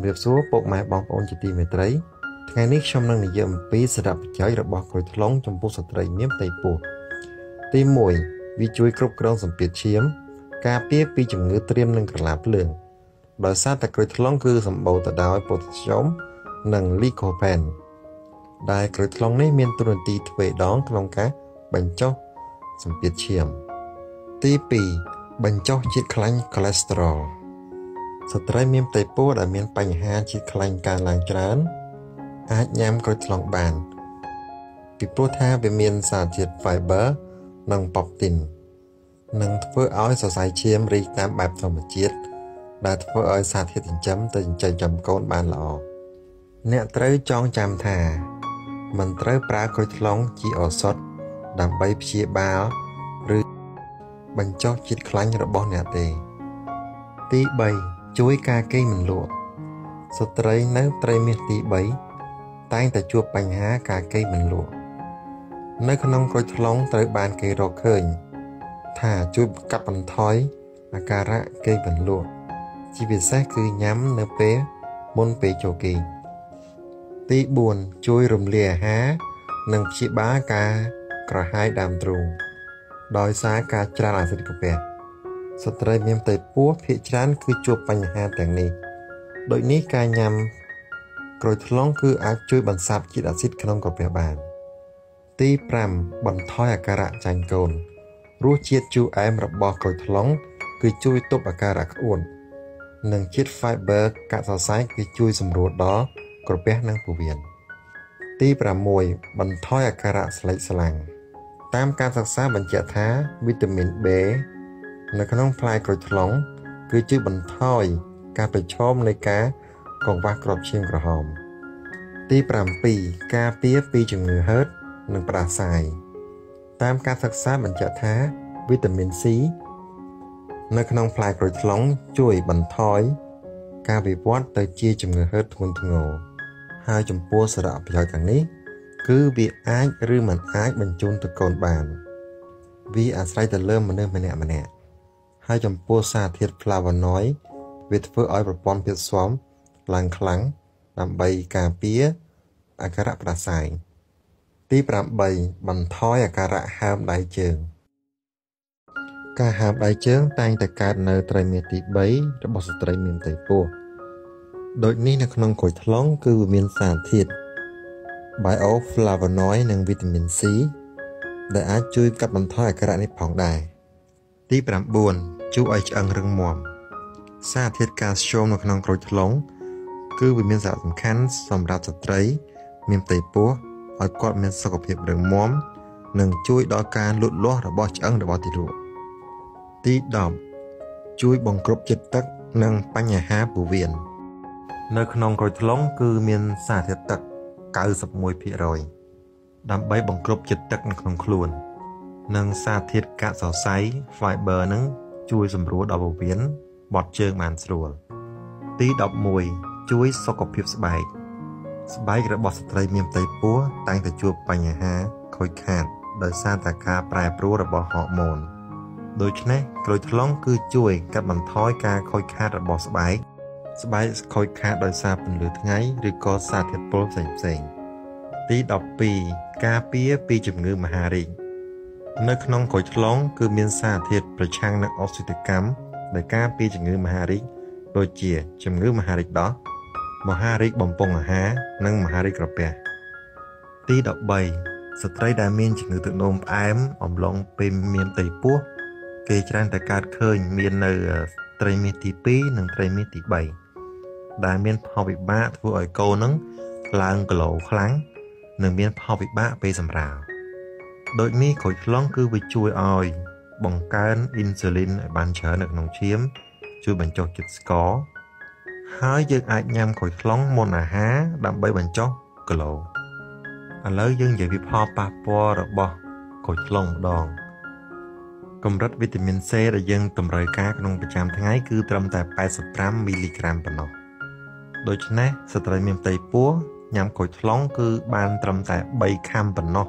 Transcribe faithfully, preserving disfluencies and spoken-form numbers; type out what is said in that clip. เรียบสู้ปกหมายบางปอนจิตติเมตรัยไงนี้ชมนั่งในเยี่ยมปีสดับใจระบกรอยทะลงจมพูสตรายเมียมไตปูตีมวยวิจุยครบกรองสัมเปียเชียมกาเปียปีจมเงือเตรียมนั่งกระลาบเลืองโดยซาตะกรอยทะลงคือสมบูรณ์แต่ดาวไอปอดช้อมนั่งลีโคแพนได้กรอยทะลงในเมียนตุนตีถวยดองกลองกะบัญจอสัมเปียเชียมตีปีบัญจอจิตคลังคอเลสเตอรอลสตรายเมียมไตปูได้เมียนปัญหาจิตคลังการล้างจานอาจย้ำกระตุ้นบานปิโปรธาเป็นเมียนสารเจ็ดไฟเบอร์นังปอบตินนังเพื่อเอาให้สายเชียมรีตามแบบธรรมชาติได้เพื่อเอาสารเห็ดจำตินใจจำก้นบานหล่อเนี่ยเตยจองจำท่ามันเตยปลากระตุ้นจีออสดดำใบเชียบาลหรือบรรจบจิตคล้ายระบอบเนี่ยเตยตีใบช่วยกาเกยมันหลวกสตรายนักเตยเมียตีใบตั้งแต่จวบปัญหากาเกยมันหลวงในขนมกรอยทะลองเตยบานเกยรอเคยถ้าจวบกับมันถอยอาการะเกยมันหลวงชีวิตแท้คือย้ำเนื้อเป๊ะมนเปโจกีตีบุญช่วยรวมเลียหาหนังชีบ้ากากระหายดามตรูดอยสากาจราสิกเปะสตรีเมียมเตยปัวพิจารณ์คือจวบปัญหาแต่งนี้โดยนี้การย้ำกรอยทะลองคืออาจช่วยบรรซับจิตอาศิษย์ขนมกบเปียบานตีปรำบันทอยอาการะจันโกนรู้เชียดจูแอมระบกรอยทะลองคือช่วยตบอาการะอ้วนหนึ่งชิดไฟเบอร์กะสาวไซคือช่วยสำรวจดอกระเปียนั่งผู้เวียนตีปรำมวยบันทอยอาการะสไลสลังตามการศึกษาบรรจัท้าวิตามินเบในขนมพลายกรอยทะลองคือช่วยบันทอยการไปชมในกากองว่ากรอบเชียงกระหอมตีปรำปีกาเปียปีจึงมือเฮิร์ตหนึ่งปราศัยตามการศึกษาบรรจัดท้าวิตามินซีในขนมพลายกรอยทะลองช่วยบรรทอยกาวิวัฒน์เตยเจียจึงมือเฮิร์ตทุนทงโง่หายจมปัวสระประโยชน์อย่างนี้คือวีไอหรือมันไอบรรจุตะโกนบานวีอาศัยแต่เริ่มมันเริ่มมาแหน่มาแหน่หายจมปัวสาเทียดพลาวน้อยวิทย์เพื่ออ้อยประปอมเพียรซ้อมหลังคลังลำใบกาเปียอาการะปราศัยตีปรำใบบันท้อยอาการะห้ามได้เจิงการห้ามได้เจิงตั้งแต่การเนตรเมียตีใบระบบสตรีเมียนไตปูโดยนี้ในขนมกรอยทะลองคือวิตามินสารทิศไบโอฟลาวานอยด์หนึ่งวิตามินซีได้อาจช่วยกับบันท้อยอาการะในผ่องได้ตีปรำบุญช่วยไอจังเริงมอมสารทิศการชมในขนมกรอยทะลองคือวิตามินสารสำคัญสำหรับสตรีเมียมไตปูออกกฎเมียนสกปรกเรื่องม้อมหนึ่งช่วยดอการหลุดล้อระบอบจังระบอบติรุตีดอมช่วยบ่งกรบจิตตักหนึ่งปัญหาผู้เวียนในขนมกรอยทะลองคือเมียนสารเทตักเก้าสิบมวยพิรอยดำใบบ่งกรบจิตตักในขนมคลุนหนึ่งสารเทตกะสาวไซไฟเบอร์หนึ่งช่วยสำรวจดอกเวียนบอดเชิงมันสรวลตีดอมมวยช่วยสกปรกสบายสบายกระบอกสตรีเมียมไตปัวตั้งแต่จวบปัญหาคอยขาดโดยสร้างตาคาแปรปรวนระบบฮอร์โมนโดยฉะนั้นกรอยทะลองคือช่วยกับบรรท้อยการคอยขาดระบบสบายสบายคอยขาดโดยสร้างเป็นหรือไงหรือก่อสร้างเหตุผลเสริมๆตีดอกปีกาเปียปีจุ่มเงือมหาริงในขนมกรอยทะลองคือเมียนสาเหตุประชังนักออกศิลปกรรมโดยกาปีจุ่มเงือมหาริงโดยเจียจุ่มเงือมหาริงดอกมหาริกบอมปงอาหานั่งมหาริกกระเปียตีดอกใบสตรายดามินจึงถือตุนมแอมอมลองเป็นเมียนไตปัวเกจรันแต่การเคยเมียนในไตรมิติปีหนึ่งไตรมิติใบดามินพอวิบ้าทั่วไอโกนั้นลางกระโหลกครั้งหนึ่งเมียนพอวิบ้าไปสำราญโดยมีขอยทะลองคือไปช่วยออยบังการอินซูลินบันเชอร์หนักน้องเชียมช่วยบรรจบจิตสกอหายยังอาจยำข่อยคล้องมนอาหาดำใบบรรจบกลัวอันแล้วยังอย่าพิพาปะปอระบอข่อยคล้องดองกำรัดวิตามินซีแต่ยังต่ำรอยกากนงประจำทั้งง่ายคือตรำแต่แปดสิบกรัมมิลลิกรัมต่อหน่อยโดยฉะนั้นสตรีเมียมไตปัวยำข่อยคล้องคือบานตรำแต่ใบคำต่อหน่อย